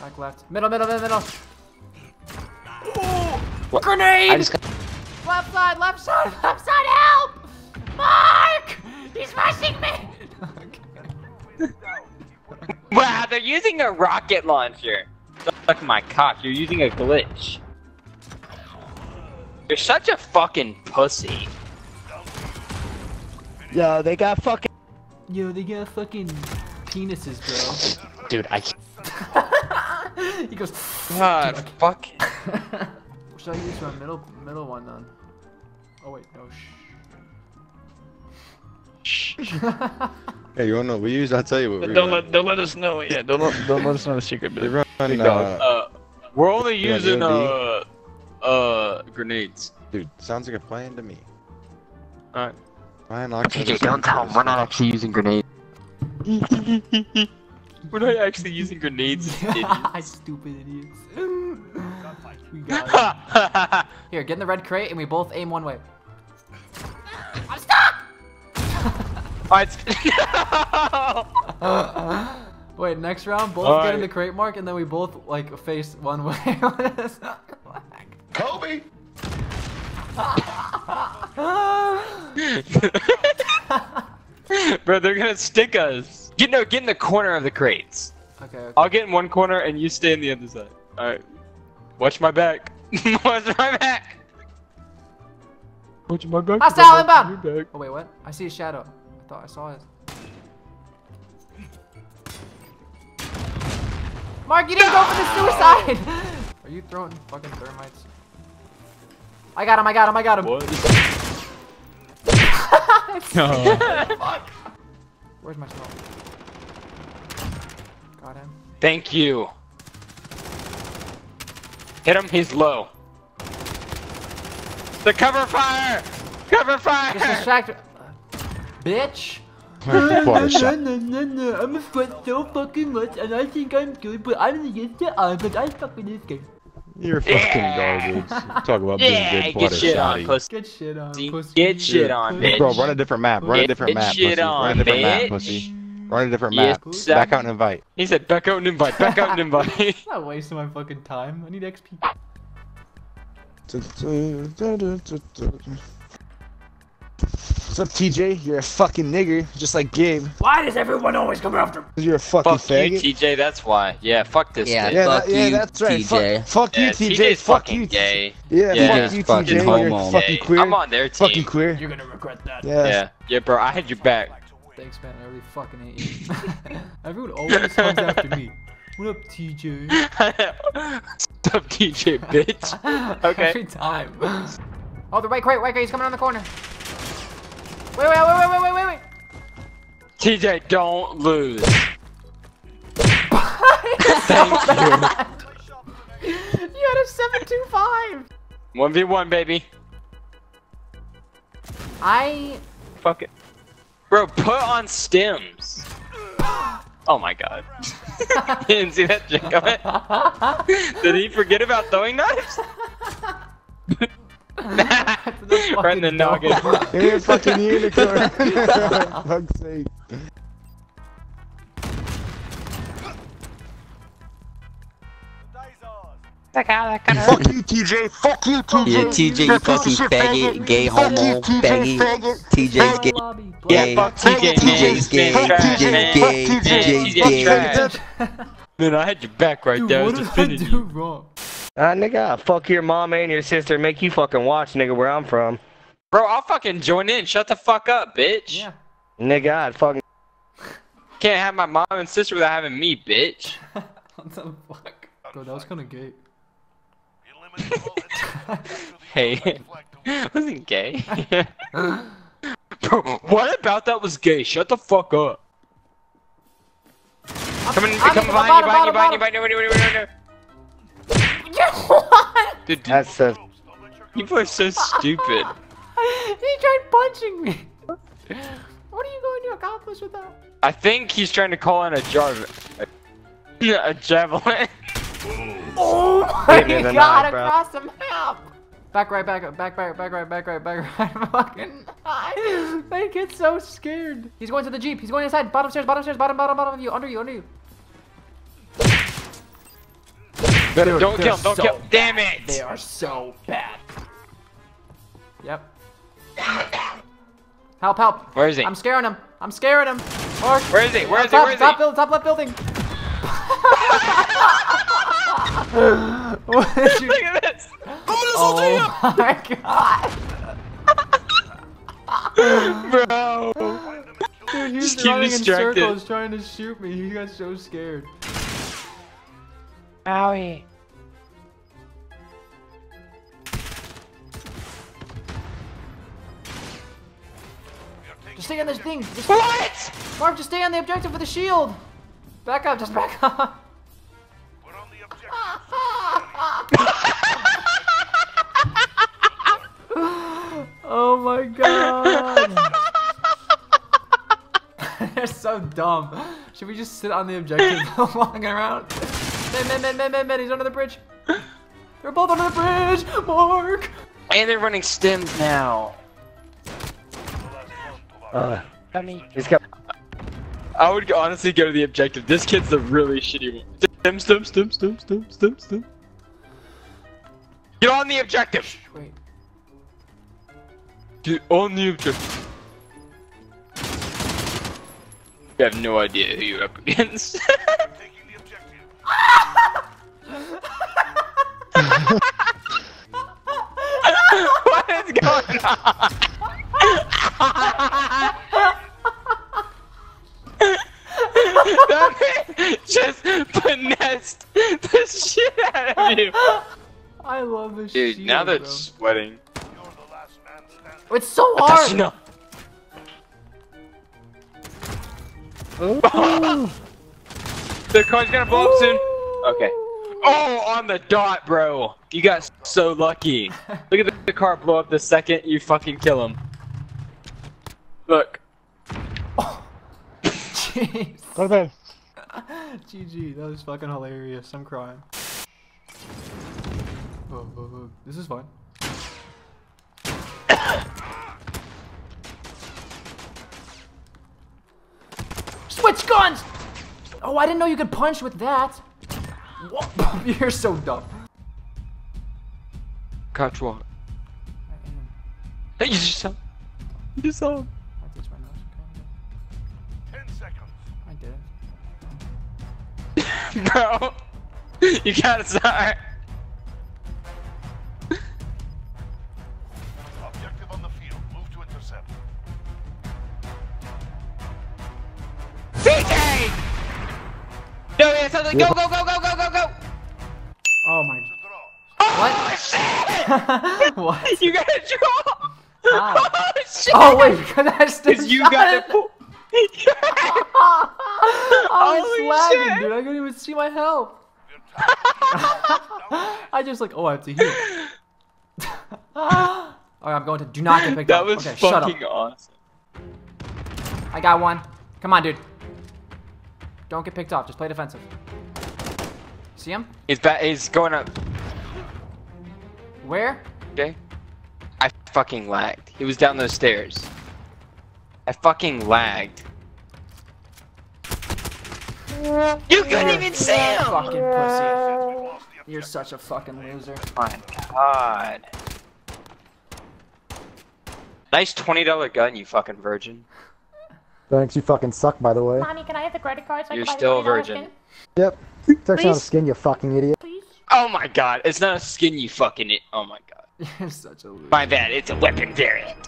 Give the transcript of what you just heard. Back left. Middle, middle, middle, middle. What? Grenade! Left side, left side, left side, help! Mark! He's rushing me! Wow, they're using a rocket launcher. Fuck my cock, you're using a glitch. You're such a fucking pussy. Yo, they got fucking. Yo, they got fucking penises, bro. Dude, I can't. He goes, God, dude, fuck. Should I use my middle one then? Oh wait, no, shh. Hey, you wanna use? I'll tell you what. Don't let us know. Yeah, don't let us know the secret. But run, we're only using grenades. Dude, sounds like a plan to me. All right. Ryan, TJ, don't tell him. We're not actually using grenades. We're not actually using grenades. Idiots. Stupid idiots. We got it. Here, get in the red crate and we both aim one way. I'm stuck! Alright. Wait, next round, both all get in the crate mark and then we both, like, face one way. That's not correct. Kobe! Bro, they're gonna stick us. Get in the corner of the crates. Okay. I'll get in one corner and you stay in the other side. Alright. Watch my back. Watch my back. Watch my back. I saw him back. Oh wait, what? I see a shadow. I thought I saw it. Mark, you didn't go for the suicide. Are you throwing fucking thermites? I got him. I got him. I got him. What? No. Fuck. Where's my smoke? Got him. Thank you. Hit him, he's low. The cover fire! Cover fire! Just distracted. Bitch! I'm a sweat so fucking much and I think I'm good, but I didn't get the eye, but I fucking this game. You're fucking garbage. Talk about being good. Get shit on, pussy. Get shit on, pussy. Get shit on, bitch. Bro, run a different map. Run a different map, pussy. Run a different map, pussy. Run a different map. Yes, back out and invite. He said back out and invite. Back out and invite. I'm not wasting my fucking time. I need XP. What's up, TJ? You're a fucking nigger, just like Gabe. Why does everyone always come after me? You're a fucking faggot. Fuck you, TJ, that's why. Yeah, fuck this dude. Yeah, fuck you, that's right. TJ. Fuck you, TJ. Fuck you, gay. Yeah, fuck you, TJ. You're fucking queer. I'm on their team. Fucking queer. You're gonna regret that. Yeah, bro, I had your back. Thanks, man. I really fucking hate you. Everyone always comes after me. What up, TJ? What's up, TJ, bitch? Okay. Every time. Oh, the right crate, he's coming around the corner. Wait. TJ, don't lose. Thank you. You had a 725. 1v1, baby. Fuck it. Bro, put on stems. Oh my god. You didn't see that trick of it? Did he forget about throwing knives? Right in the noggin. You're a fucking unicorn. For fuck's sake. Fuck you, TJ. Fuck you, TJ. Yeah, TJ, you fucking faggot, gay homo, faggy. TJ's gay. Yeah, fuck TJ. TJ's gay. TJ's gay. Man, I had your back right there. What did I do wrong? Nigga, fuck your mom and your sister. Make you fucking watch, nigga, where I'm from. Bro, I'll fucking join in. Shut the fuck up, bitch. Yeah. Nigga, I'd fucking. Can't have my mom and sister without having me, bitch. What the fuck? Bro, that was kind of gay. Hey, wasn't gay. Bro, what about that was gay? Shut the fuck up. Come behind you, no. That's a. You boys are so stupid. He tried punching me. What are you going to accomplish with that? I think he's trying to call in a javelin. Oh my god, across the map! Back right, fucking... I get so scared. He's going to the Jeep, he's going inside, bottom stairs, bottom of you, under you. Dude, don't kill him, don't kill him. Damn it! They are so bad. Yep. Help, help. Where is he? I'm scaring him. I'm scaring him. Or, where is he? Where is he? Where is he? Top left building. What did you... Look at this. I'm gonna oh my god. Bro. Dude, he was running in circles trying to shoot me. He got so scared. Owie. Just stay on this thing. Just what? Mark, just stay on the objective with the shield. Back up, just back up. Put on the objective. Oh my god. They're so dumb. Should we just sit on the objective walking around? Man, he's under the bridge. They're both under the bridge, Mark. And they're running stims now. I would honestly go to the objective. This kid's a really shitty one. Stim. Get on the objective! Wait. Get on the objective. You have no idea who you're up against. I'm taking the objective. What is going on? That man just finessed the shit out of you. I love this shit. Dude, now that's sweating. You're the last man standing. It's so hard! No. The car's gonna blow up soon. Okay. Oh, on the dot, bro. You got so lucky. Look at the car blow up the second you fucking kill him. Look. Oh. Jeez. Okay. GG. That was fucking hilarious. I'm crying. Oh. This is fun. Switch guns! Oh, I didn't know you could punch with that. What? You're so dumb. Catch one. I am. You saw. You saw. 10 seconds. I did it. Bro, you gotta start. Objective on the field. Move to intercept. TJ! No, yeah, something. Go. Oh my. What? What? You gotta draw. Ah. Oh shit! Oh wait, because I still you got the. I was lagging, dude. I couldn't even see my health. I just like, oh, I have to heal. Alright, I'm going to do not get picked up. That was okay, fucking awesome. I got one. Come on, dude. Don't get picked off. Just play defensive. See him? He's going up. Where? Okay. I fucking lagged. He was down those stairs. I fucking lagged. You couldn't even see him! Fucking pussy. You're such a fucking loser. My god. Nice $20 gun, you fucking virgin. Thanks, you fucking suck, by the way. Mommy, can I have the credit card so I can buy the $20 skin? You're still a virgin. Yep. It's actually not a skin, you fucking idiot. Please? Oh my god, it's not a skin, you fucking idiot. Oh my god. You're such a loser. My bad, it's a weapon variant.